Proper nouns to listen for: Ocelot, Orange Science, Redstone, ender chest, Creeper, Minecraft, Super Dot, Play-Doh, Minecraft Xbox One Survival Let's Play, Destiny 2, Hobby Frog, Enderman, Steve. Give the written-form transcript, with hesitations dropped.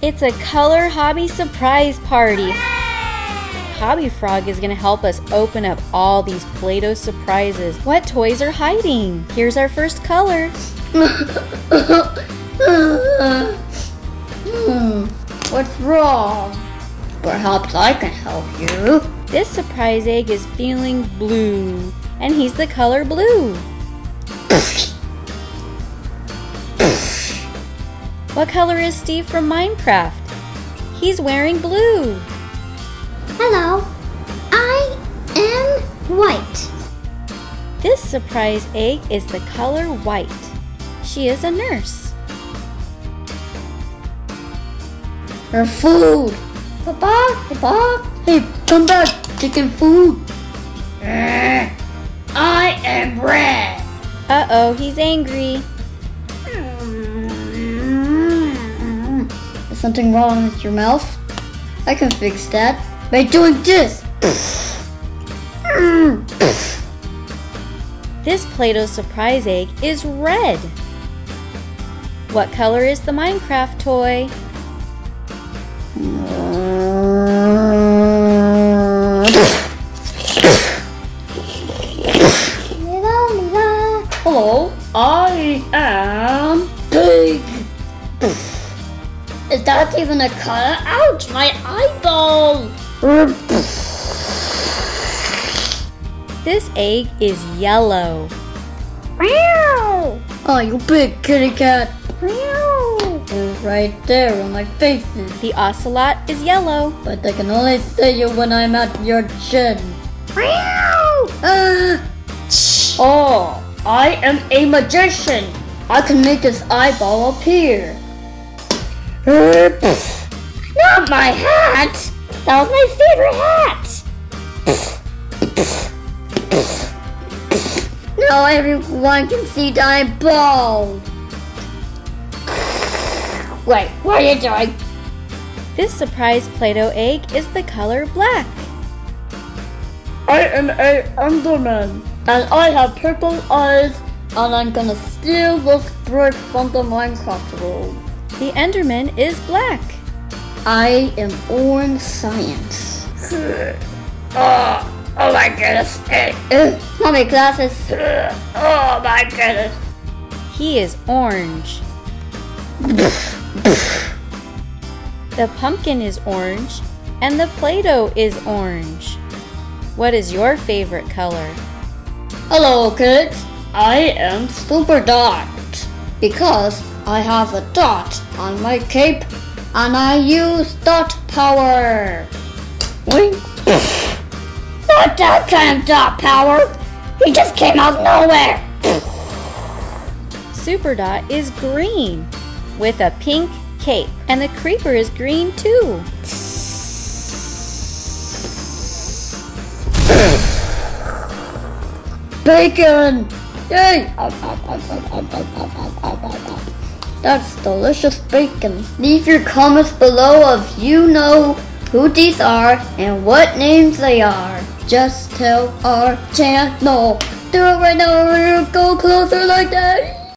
It's a color hobby surprise party. Hobby Frog is going to help us open up all these Play-Doh surprises. What toys are hiding? Here's our first color. What's wrong? Perhaps I can help you. This surprise egg is feeling blue, and he's the color blue. What color is Steve from Minecraft? He's wearing blue. Hello, I am white. This surprise egg is the color white. She is a nurse. Her food. Papa, Papa, hey, come back, chicken food. I am red. Uh-oh, he's angry. Is something wrong with your mouth? I can fix that by doing this. This Play-Doh surprise egg is red. What color is the Minecraft toy? Hello, I am pig. Is that even a color? Ouch, my eyeball! This egg is yellow. Meow! Oh, you big kitty cat. Meow! You're right there on my face. The ocelot is yellow. But I can only see you when I'm at your chin. Meow! Oh, I am a magician. I can make this eyeball appear. Not my hat! That was my favorite hat! Now everyone can see that I'm bald! Wait, what are you doing? This surprise Play-Doh egg is the color black. I am a Enderman, and I have purple eyes, and I'm gonna steal this brick from the Minecraft world. The Enderman is black. I am Orange Science. Oh my goodness. Not my glasses. Oh my goodness. He is orange. The pumpkin is orange, and the Play-Doh is orange. What is your favorite color? Hello kids, I am Super Dot, because I have a dot on my cape, and I use dot power. Not that kind of dot power. He just came out of nowhere. Super Dot is green with a pink cape, and the Creeper is green too. Bacon! Yay! That's delicious bacon. Leave your comments below if you know who these are and what names they are. Just tell our channel. Do it right now or go closer like that.